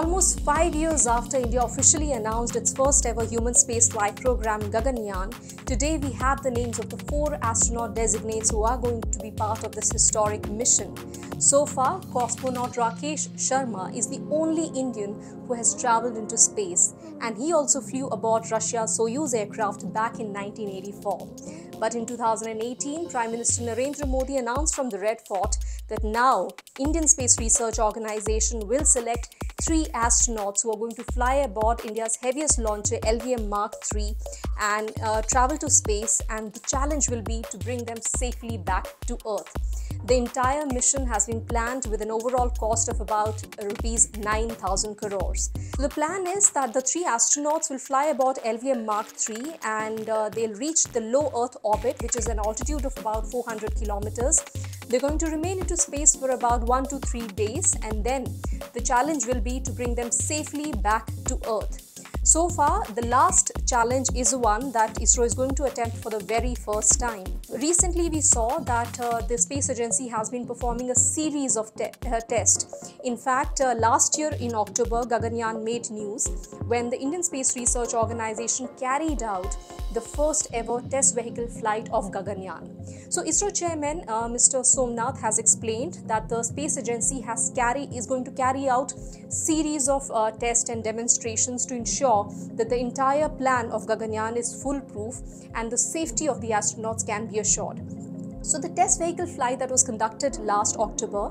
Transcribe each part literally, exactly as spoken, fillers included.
Almost five years after India officially announced its first ever human spaceflight program, Gaganyaan, today we have the names of the four astronaut designates who are going to be part of this historic mission. So far, cosmonaut Rakesh Sharma is the only Indian who has travelled into space, and he also flew aboard Russia's Soyuz aircraft back in nineteen eighty-four. But in two thousand eighteen, Prime Minister Narendra Modi announced from the Red Fort that now Indian Space Research Organisation will select three astronauts who are going to fly aboard India's heaviest launcher L V M Mark three and uh, travel to space, and the challenge will be to bring them safely back to Earth. The entire mission has been planned with an overall cost of about rupees nine thousand crores. So the plan is that the three astronauts will fly aboard L V M Mark three and uh, they'll reach the low Earth orbit, which is an altitude of about four hundred kilometers. They're going to remain into space for about one to three days, and then the challenge will be to bring them safely back to Earth. So far, the last challenge is one that ISRO is going to attempt for the very first time. Recently, we saw that uh, the space agency has been performing a series of te uh, tests. In fact, uh, last year in October, Gaganyaan made news when the Indian Space Research Organisation carried out the first ever test vehicle flight of Gaganyaan. So, ISRO chairman uh, Mister Somnath has explained that the space agency has carry is going to carry out series of uh, tests and demonstrations to ensure that the entire plan of Gaganyaan is foolproof and the safety of the astronauts can be assured. So the test vehicle flight that was conducted last October,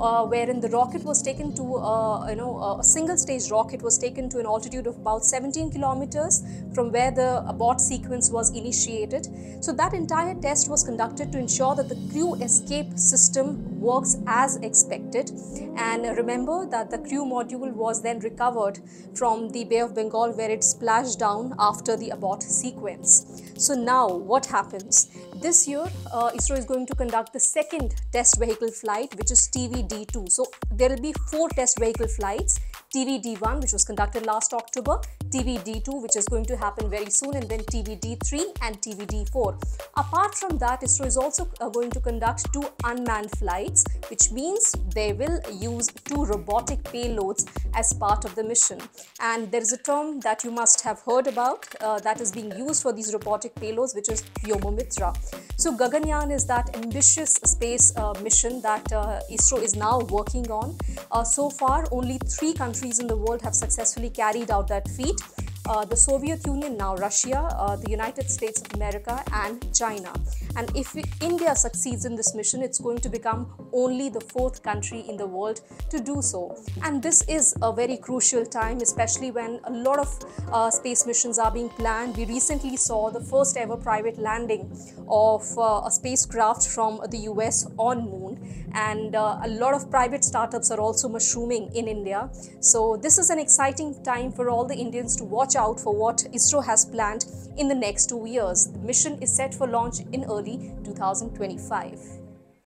uh, wherein the rocket was taken to, uh, you know, a single-stage rocket was taken to an altitude of about seventeen kilometers from where the abort sequence was initiated. So that entire test was conducted to ensure that the crew escape system works as expected. And remember that the crew module was then recovered from the Bay of Bengal, where it splashed down after the abort sequence. So now what happens? This year, uh, ISRO is going to conduct the second test vehicle flight, which is T V D two. So there will be four test vehicle flights: T V D one, which was conducted last October, T V D two, which is going to happen very soon, and then T V D three and T V D four. Apart from that, ISRO is also going to conduct two unmanned flights, which means they will use two robotic payloads as part of the mission. And there is a term that you must have heard about uh, that is being used for these robotic payloads, which is Vyommitra. So Gaganyaan is that ambitious space uh, mission that uh, ISRO is now working on. Uh, so far, only three countries in the world have successfully carried out that feat. Uh, the Soviet Union, now Russia, uh, the United States of America and China. And if we, India succeeds in this mission, it's going to become only the fourth country in the world to do so. And this is a very crucial time, especially when a lot of uh, space missions are being planned. We recently saw the first ever private landing of uh, a spacecraft from the U S on Moon. And uh, a lot of private startups are also mushrooming in India. So this is an exciting time for all the Indians to watch out for what ISRO has planned in the next two years. The mission is set for launch in early two thousand twenty-five.